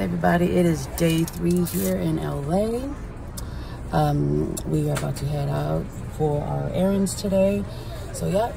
everybody? It is day 3 here in LA. We are about to head out for our errands today. So yeah,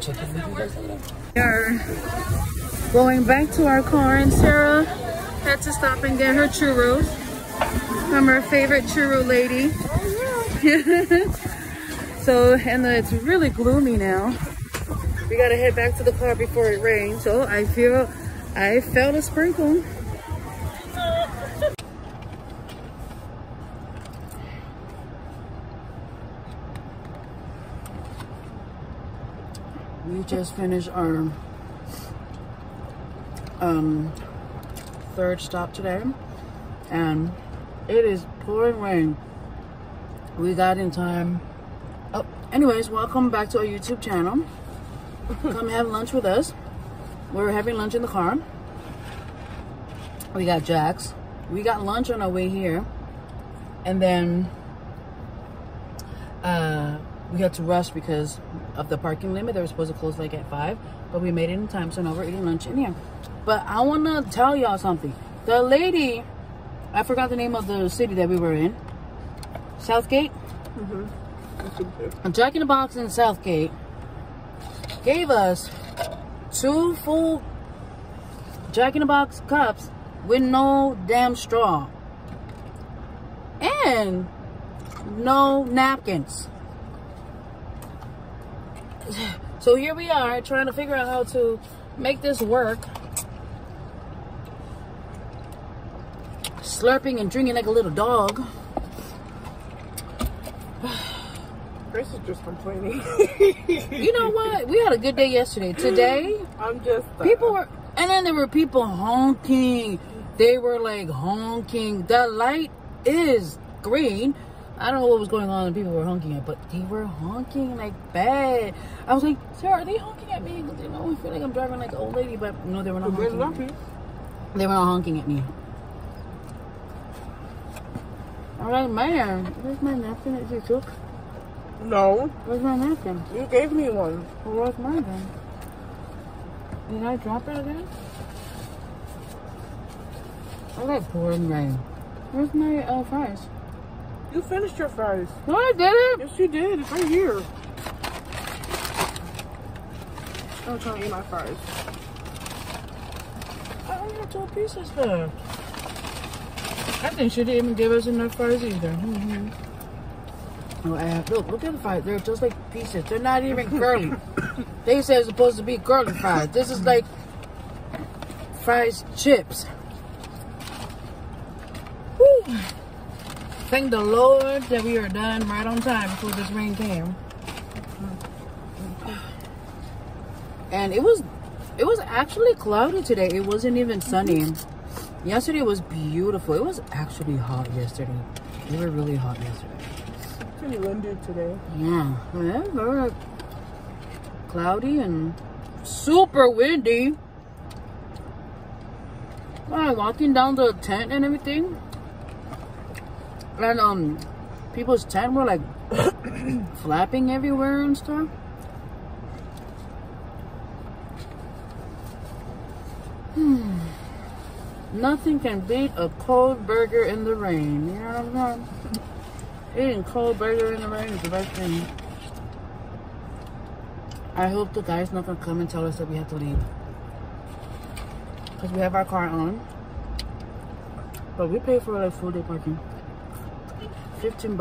check in with you guys later. We are going back to our car, and Sarah had to stop and get her churros. I'm her favorite churro lady. So, and it's really gloomy now. We gotta head back to the car before it rains. So I felt a sprinkle. We just finished our third stop today, and it is pouring rain. We got in time. Oh, anyways, welcome back to our YouTube channel. Come have lunch with us. We're having lunch in the car. We got Jack's. We got lunch on our way here, and then we had to rush because of the parking limit. They were supposed to close like at 5, but we made it in time, so now we're eating lunch in here. But I want to tell y'all something. The lady, I forgot the name of the city that we were in. Southgate? Mm-hmm. Jack in the Box in Southgate gave us 2 full Jack in the Box cups with no damn straw. And no napkins. So here we are trying to figure out how to make this work. Slurping and drinking like a little dog. Grace is just complaining. You know what? We had a good day yesterday. Today, I'm just people were, and then there were people honking. They were like honking. The light is green. I don't know what was going on and people were honking at, but they were honking like bad. I was like, Sarah, are they honking at me? You know, I feel like I'm driving like an old lady, but no, they were not honking at me. They were not honking at me. I was like, man, where's my napkin that you took? No. Where's my napkin? You gave me one. Well, where's mine then? Did I drop it again? I got pouring rain. Where's my fries? You finished your fries. No, I didn't. Yes, you did. It's right here. I'm trying to eat my fries. I only have 2 pieces there. I think she didn't even give us enough fries either. Mm-hmm. Oh, look at the fries. They're just like pieces. They're not even curly. They said it's supposed to be curly fries. This is like fries chips. Woo! Thank the Lord that we are done right on time before this rain came. And it was actually cloudy today. It wasn't even sunny. Yesterday was beautiful. It was actually hot yesterday. We were really hot yesterday. It's pretty windy today. Yeah. Yeah, very cloudy and super windy. Right, walking down the tent and everything. And people's tent were like flapping everywhere and stuff. Nothing can beat a cold burger in the rain. You know what I'm saying? Eating cold burger in the rain is the best thing. I hope the guy's not gonna come and tell us that we have to leave, because we have our car on, but we pay for like full day parking. $15.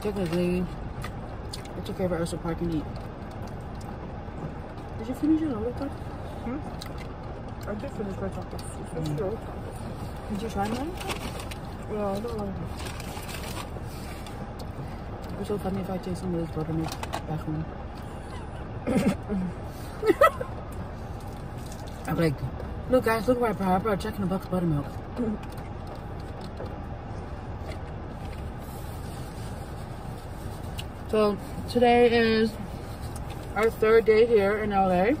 Technically, it's okay for us to park and eat. Did you finish your lollipop? I did finish my chocolate. Did you try mine? No, I don't like it. It's so funny if I taste some of this buttermilk back home. I'm like, look guys, look where I brought Jack in the Box buttermilk. So today is our 3rd day here in LA,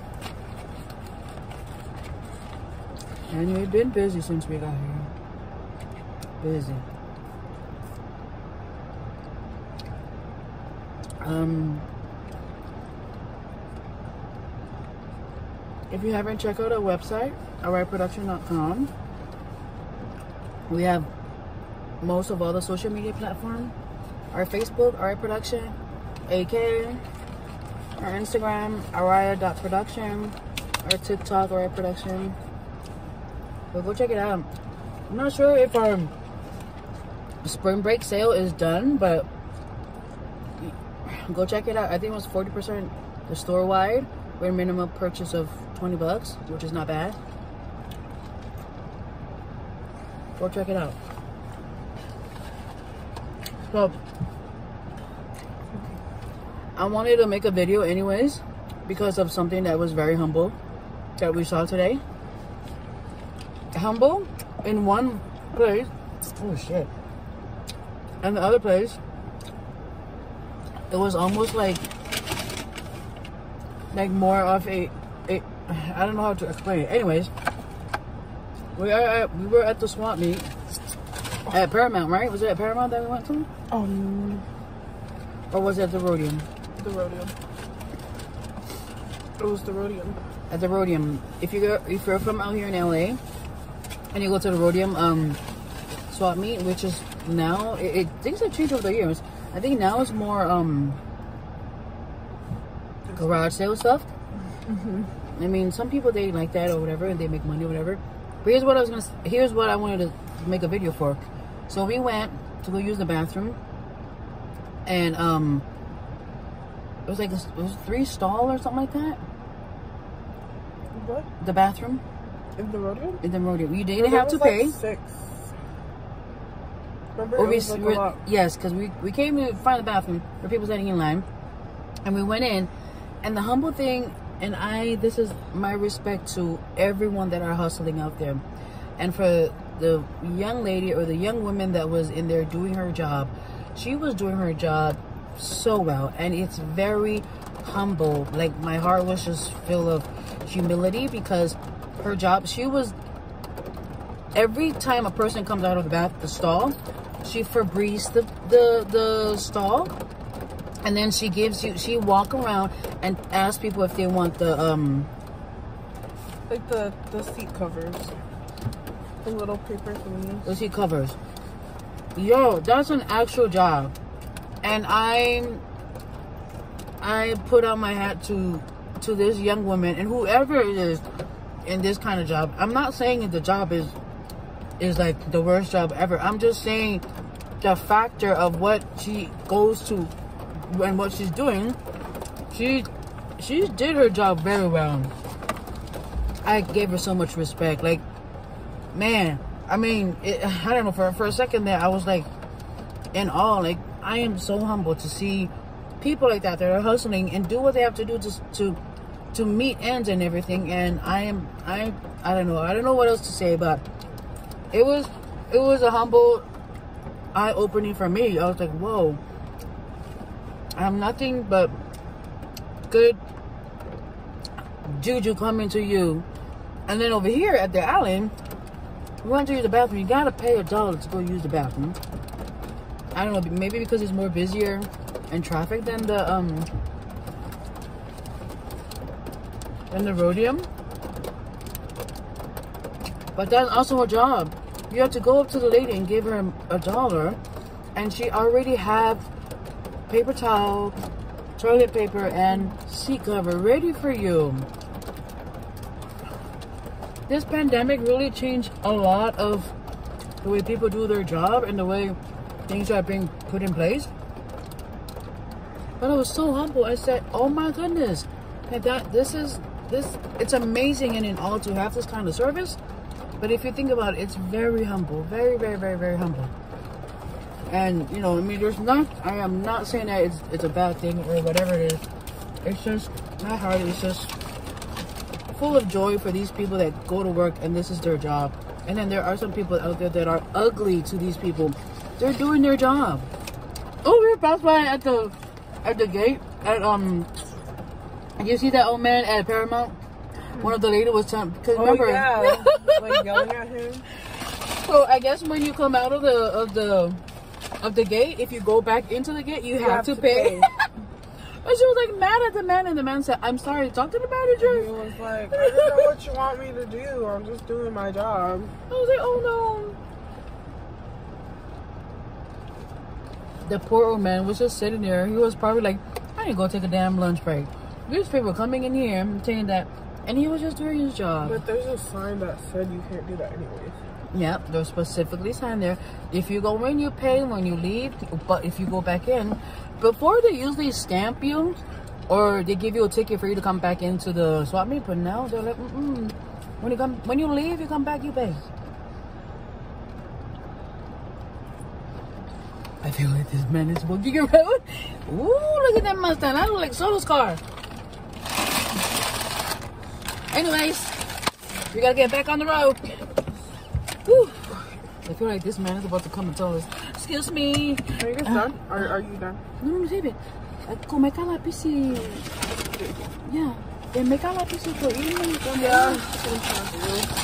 and we've been busy since we got here. Busy. If you haven't checked out our website, ariahproduction.com, we have most of all the social media platforms. Our Facebook, Ariah Production, AK, our Instagram, ariah.production, our TikTok, Ariah Production. So go check it out. I'm not sure if our spring break sale is done, but go check it out. I think it was 40% the store-wide with a minimum purchase of $20, which is not bad. Go check it out. So I wanted to make a video anyways because of something that was very humble that we saw today. Humble in one place, oh shit, and the other place it was almost like more of a I don't know how to explain it. Anyways, we were at the swap meet at Paramount, right? Was it at Paramount that we went to? Or was it at the Rhodium? The Rhodium. It was the Rhodium. At the Rhodium. If you're from out here in LA and you go to the Rhodium swap meet, which is now things have changed over the years. I think now it's more garage sale stuff. I mean, some people they like that or whatever and they make money or whatever. But here's what I wanted to make a video for. So we went to go use the bathroom and it was like it was 3 stalls or something like that. What? The bathroom. In the Rhodium? In the Rhodium. You didn't have to pay. Like 6. Remember, it was like a lot. Yes, because we came to find the bathroom where people standing in line, and we went in, and the humble thing, and this is my respect to everyone that are hustling out there, and for the young lady or the young woman that was in there doing her job, she was doing her job so well, and it's very humble. Like my heart was just full of humility because her job, she was, every time a person comes out of the stall, she Febreze the stall, and then she walk around and ask people if they want the like the seat covers, the little paper things, the seat covers. Yo, that's an actual job, and I put on my hat to this young woman and whoever it is in this kind of job. I'm not saying that the job is like the worst job ever. I'm just saying the factor of what she goes to and what she's doing, she did her job very well. I gave her so much respect. Like, man, I mean, I don't know, for a second there, I was like in awe. Like, I am so humbled to see people like that that are hustling and do what they have to do to meet ends and everything. And I don't know what else to say, but it was a humble eye-opening for me. I was like, whoa, I'm nothing but good juju coming to you. And then over here at the island, we went to use the bathroom. You gotta pay $1 to go use the bathroom. I don't know, maybe because it's more busier and traffic than the Rhodium. But that's also her job. You have to go up to the lady and give her $1, and she already have paper towel, toilet paper, and seat cover ready for you. This pandemic really changed a lot of the way people do their job and the way things are being put in place. But I was so humble. I said, oh my goodness, it's amazing and in all to have this kind of service. But if you think about it, it's very humble, very, very, very, very humble. And you know, I mean, I am not saying that it's a bad thing or whatever it is. It's just my heart is just full of joy for these people that go to work and this is their job. And then there are some people out there that are ugly to these people. They're doing their job. Oh, we were passed by at the gate at you see that old man at Paramount? One of the ladies was telling, because remember, yeah. Like yelling at him. So I guess when you come out of the gate, if you go back into the gate, you have to pay. And she was like mad at the man, and the man said, "I'm sorry, talk to the manager." And he was like, "I don't know what you want me to do. I'm just doing my job." I was like, "Oh no." The poor old man was just sitting there. He was probably like, I didn't go take a damn lunch break. These people coming in here and saying that, and he was just doing his job. But there's a sign that said you can't do that anyways. Yep, there's specifically signed there. If you go in, you pay. When you leave, but if you go back in, before they usually stamp you or they give you a ticket for you to come back into the swap meet. But now they're like, when you leave, you come back, you pay. I feel like this man is walking around. Ooh, look at that Mustang. I look like Solo's car. Anyways, we gotta get back on the road. Whew. I feel like this man is about to come and tell us, "Excuse me. Are you guys done? Are you done?" No, baby. Comeka la pisi. Yeah. Comeka la pisi for evening. Yeah.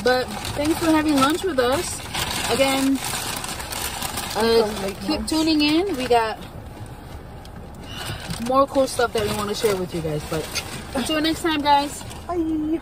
But thanks for having lunch with us. Again, keep tuning in. We got more cool stuff that we want to share with you guys. But until next time, guys. Bye.